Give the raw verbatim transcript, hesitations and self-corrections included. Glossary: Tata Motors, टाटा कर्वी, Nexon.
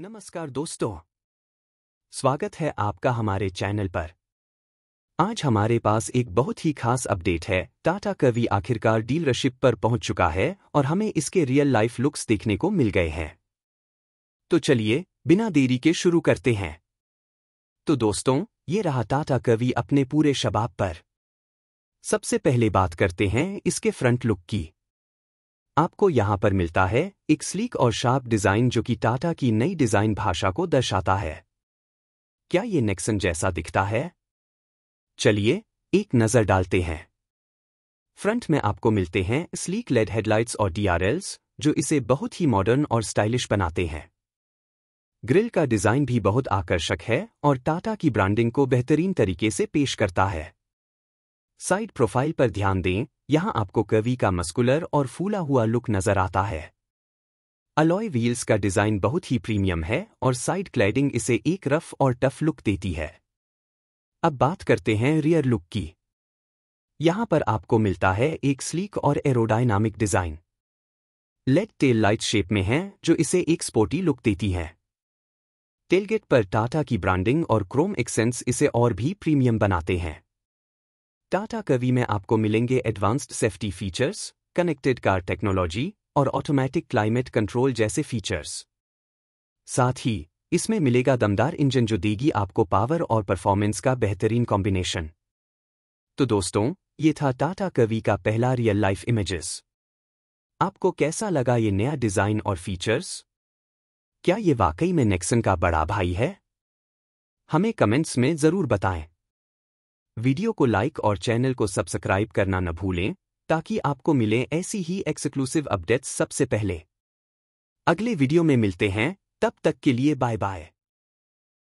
नमस्कार दोस्तों, स्वागत है आपका हमारे चैनल पर। आज हमारे पास एक बहुत ही खास अपडेट है। टाटा कर्वी आखिरकार डीलरशिप पर पहुंच चुका है और हमें इसके रियल लाइफ लुक्स देखने को मिल गए हैं। तो चलिए बिना देरी के शुरू करते हैं। तो दोस्तों, ये रहा टाटा कर्वी अपने पूरे शबाब पर। सबसे पहले बात करते हैं इसके फ्रंट लुक की। आपको यहाँ पर मिलता है एक स्लीक और शार्प डिज़ाइन जो कि टाटा की नई डिज़ाइन भाषा को दर्शाता है। क्या ये नेक्सन जैसा दिखता है? चलिए एक नज़र डालते हैं। फ्रंट में आपको मिलते हैं स्लीक लेड हेडलाइट्स और डी आर एल्स जो इसे बहुत ही मॉडर्न और स्टाइलिश बनाते हैं। ग्रिल का डिज़ाइन भी बहुत आकर्षक है और टाटा की ब्रांडिंग को बेहतरीन तरीके से पेश करता है। साइड प्रोफाइल पर ध्यान दें, यहाँ आपको कर्वी का मस्कुलर और फूला हुआ लुक नजर आता है। अलॉय व्हील्स का डिज़ाइन बहुत ही प्रीमियम है और साइड क्लैडिंग इसे एक रफ और टफ लुक देती है। अब बात करते हैं रियर लुक की। यहाँ पर आपको मिलता है एक स्लीक और aerodynamic design. LED tail light shape में है जो इसे एक स्पोर्टी लुक देती है। टेलगेट पर टाटा की ब्रांडिंग और क्रोम एक्सेंस इसे और भी प्रीमियम बनाते हैं। टाटा कर्वी में आपको मिलेंगे advanced safety features, connected car technology और ऑटोमेटिक क्लाइमेट कंट्रोल जैसे फीचर्स। साथ ही इसमें मिलेगा दमदार इंजन जो देगी आपको पावर और परफॉर्मेंस का बेहतरीन कॉम्बिनेशन। तो दोस्तों, ये था टाटा कर्वी का पहला रियल लाइफ इमेजेस। आपको कैसा लगा ये नया डिज़ाइन और फीचर्स? क्या ये वाकई में नेक्सन का बड़ा भाई है? हमें कमेंट्स में ज़रूर बताएं। वीडियो को लाइक और चैनल को सब्सक्राइब करना न भूलें ताकि आपको मिलें ऐसी ही एक्सक्लूसिव अपडेट्स सबसे पहले। अगले वीडियो में मिलते हैं, तब तक के लिए बाय बाय।